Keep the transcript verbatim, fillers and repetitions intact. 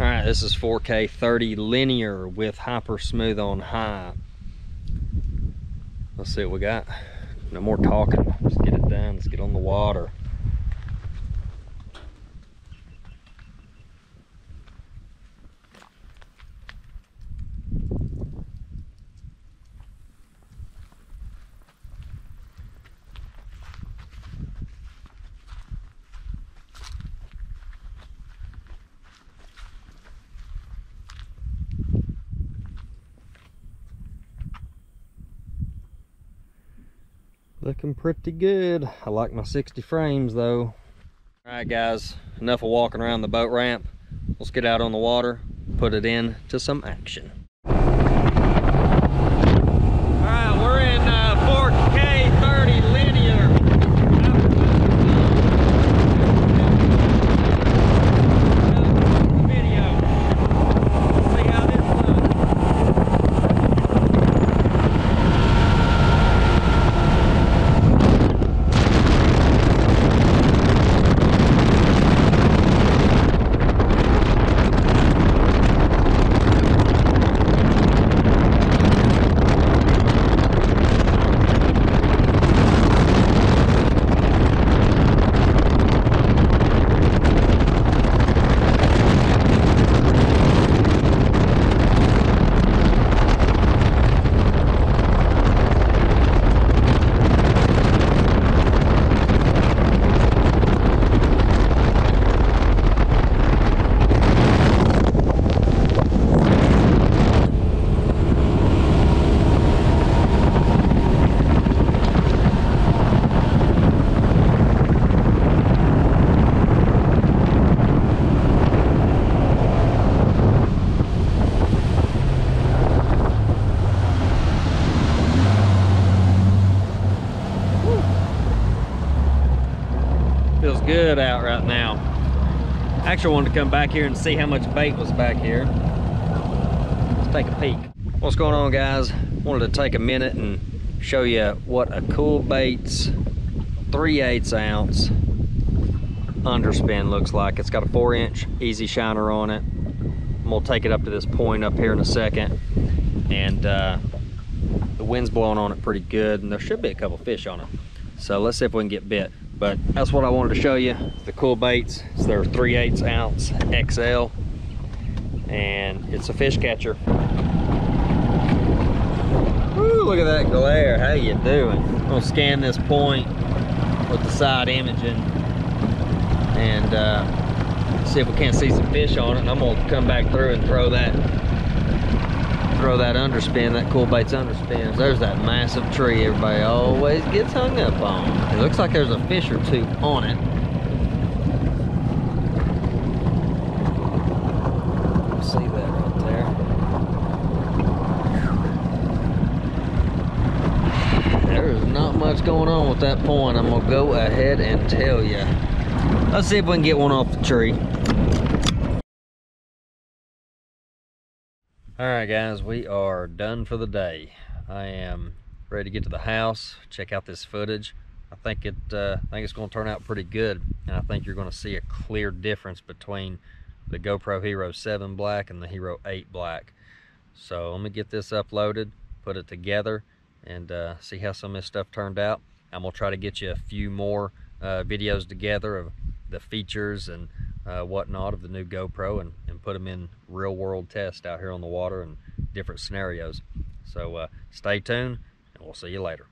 All right, this is four K thirty linear with HyperSmooth on high. Let's see what we got. No more talking. Let's get it done. Let's get on the water. Looking pretty good. I like my sixty frames though. All right guys, enough of walking around the boat ramp. Let's get out on the water, put it in to some action. All right, we're in uh, four K thirty linear. Feels good out right now. I actually wanted to come back here and see how much bait was back here. Let's take a peek. What's going on guys? Wanted to take a minute and show you what a Cool Baits three eighths ounce underspin looks like. It's got a four inch Easy Shiner on it. I'm gonna take it up to this point up here in a second. And uh, the wind's blowing on it pretty good and there should be a couple fish on it. So let's see if we can get bit. But that's what I wanted to show you. The Cool Baits, it's their three eighths ounce X L. And it's a fish catcher. Ooh, look at that glare, how you doing? I'm gonna scan this point with the side imaging and uh, see if we can't see some fish on it. And I'm gonna come back through and throw that, throw that underspin, that Cool Baits underspin. There's that massive tree everybody always gets hung up on. It looks like there's a fish or two on it. See that right there. There's not much going on with that point. I'm gonna go ahead and tell you. Let's see if we can get one off the tree. All right guys, we are done for the day. I am ready to get to the house, check out this footage. I think it uh, I think it's gonna turn out pretty good. And I think you're gonna see a clear difference between the GoPro Hero seven Black and the Hero eight Black. So I'm gonna get this uploaded, put it together, and uh, see how some of this stuff turned out. I'm gonna try to get you a few more uh, videos together of the features and Uh, whatnot of the new GoPro and, and put them in real world tests out here on the water and different scenarios. So uh, stay tuned and we'll see you later.